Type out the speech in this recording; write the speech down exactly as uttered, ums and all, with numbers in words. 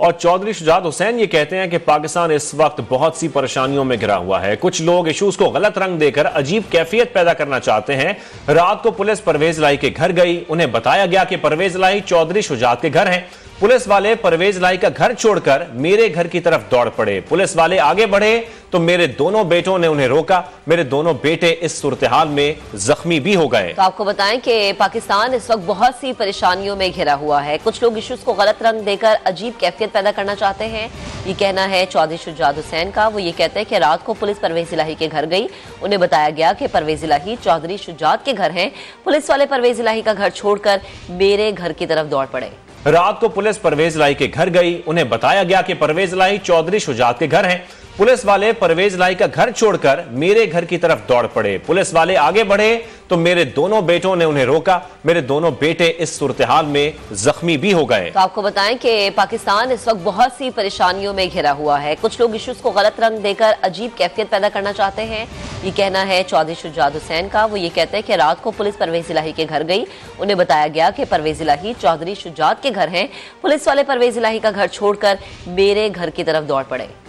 और चौधरी शुजात हुसैन ये कहते हैं कि पाकिस्तान इस वक्त बहुत सी परेशानियों में घिरा हुआ है। कुछ लोग इश्यूज को गलत रंग देकर अजीब कैफियत पैदा करना चाहते हैं। रात को पुलिस परवेज इलाही के घर गई, उन्हें बताया गया कि परवेज इलाही चौधरी शुजात के घर हैं। पुलिस वाले परवेज इलाही का घर छोड़कर मेरे घर की तरफ दौड़ पड़े। पुलिस वाले आगे बढ़े तो मेरे दोनों बेटों ने उन्हें रोका। मेरे दोनों बेटे इस सूरत हाल में जख्मी भी हो गए। तो आपको बताएं कि पाकिस्तान इस वक्त बहुत सी परेशानियों में घिरा हुआ है। कुछ लोग इश्यूज को गलत रंग देकर अजीब कैफियत पैदा करना चाहते हैं, ये कहना है चौधरी शुजात हुसैन का। वो ये कहते हैं कि रात को पुलिस परवेज इलाही के घर गई, उन्हें बताया गया कि परवेज इलाही चौधरी शुजात के घर है। पुलिस वाले परवेज इलाही का घर छोड़कर मेरे घर की तरफ दौड़ पड़े। रात को पुलिस परवेज इलाही के घर गई, उन्हें बताया गया कि परवेज इलाही चौधरी शुजात के घर हैं। पुलिस वाले परवेज इलाही का घर छोड़कर मेरे घर की तरफ दौड़ पड़े। पुलिस वाले आगे बढ़े तो मेरे दोनों बेटों ने उन्हें रोका। मेरे दोनों बेटे इस सूरत हाल में जख्मी भी हो गए। तो आपको बताएं कि पाकिस्तान इस वक्त बहुत सी परेशानियों में घिरा हुआ है। कुछ लोग इश्यूज को गलत रंग देकर अजीब कैफियत पैदा करना चाहते हैं, ये कहना है चौधरी शुजात हुसैन का। वो ये कहते हैं कि रात को पुलिस परवेज इलाही के घर गई, उन्हें बताया गया कि परवेज इलाही चौधरी शुजात के घर हैं। पुलिस वाले परवेज इलाही का घर छोड़कर मेरे घर की तरफ दौड़ पड़े।